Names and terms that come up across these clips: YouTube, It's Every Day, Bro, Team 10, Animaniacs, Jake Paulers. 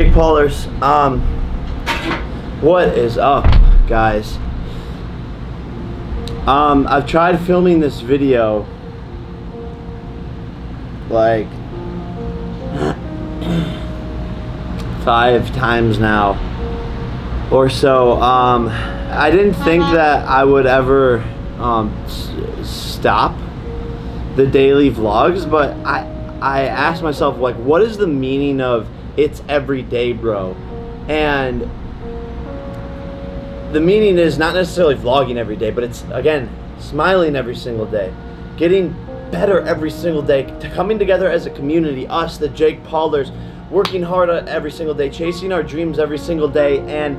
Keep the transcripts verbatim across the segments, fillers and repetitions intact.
Jake Paulers. Um, what is up, guys? Um, I've tried filming this video like five times now or so. Um, I didn't think that I would ever um, s stop the daily vlogs, but I I asked myself, like, what is the meaning of It's Every Day, Bro? And the meaning is not necessarily vlogging every day, but it's, again, smiling every single day, getting better every single day, coming together as a community, us, the Jake Paulers, working hard every single day, chasing our dreams every single day, and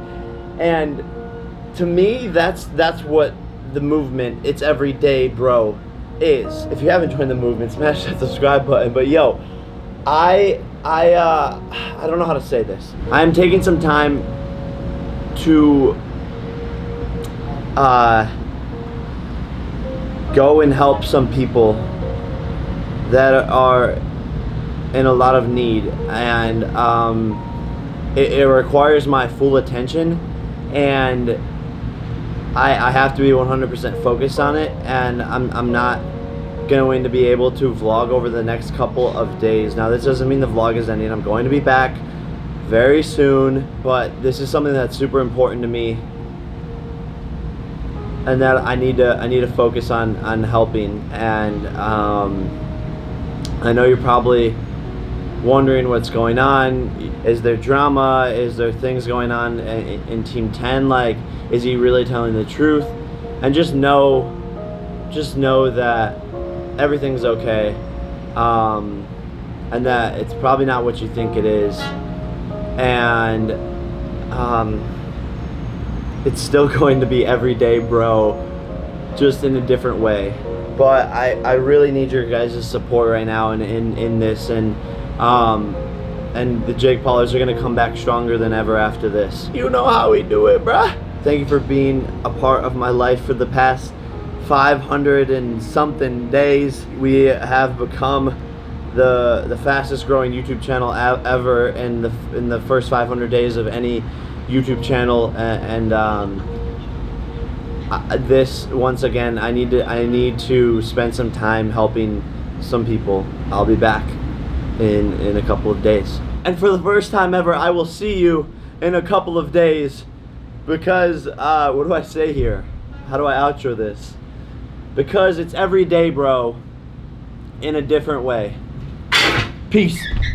and to me, that's that's what the movement It's Every Day, Bro is. If you haven't joined the movement, smash that subscribe button. But yo, I I uh, I don't know how to say this. I'm taking some time to uh, go and help some people that are in a lot of need, and um, it, it requires my full attention, and I, I have to be one hundred percent focused on it, and I'm, I'm not going to be able to vlog over the next couple of days. Now, this doesn't mean the vlog is ending. I'm going to be back very soon, but this is something that's super important to me, and that I need to I need to focus on on helping. And um, I know you're probably wondering what's going on. Is there drama? Is there things going on in, in Team ten? Like, is he really telling the truth? And just know, just know that everything's okay, um, and that it's probably not what you think it is, and um, it's still going to be every day, bro, just in a different way. But I, I really need your guys' support right now in, in, in this, and Um, and the Jake Paulers are gonna come back stronger than ever after this. You know how we do it, bruh. Thank you for being a part of my life for the past five hundred and something days. We have become the the fastest growing YouTube channel ever in the in the first five hundred days of any YouTube channel, and, and um, I, this once again, I need to I need to spend some time helping some people. I'll be back in in a couple of days, and for the first time ever, I will see you in a couple of days, because uh what do I say here? How do I outro this? Because it's every day, bro, in a different way. Peace.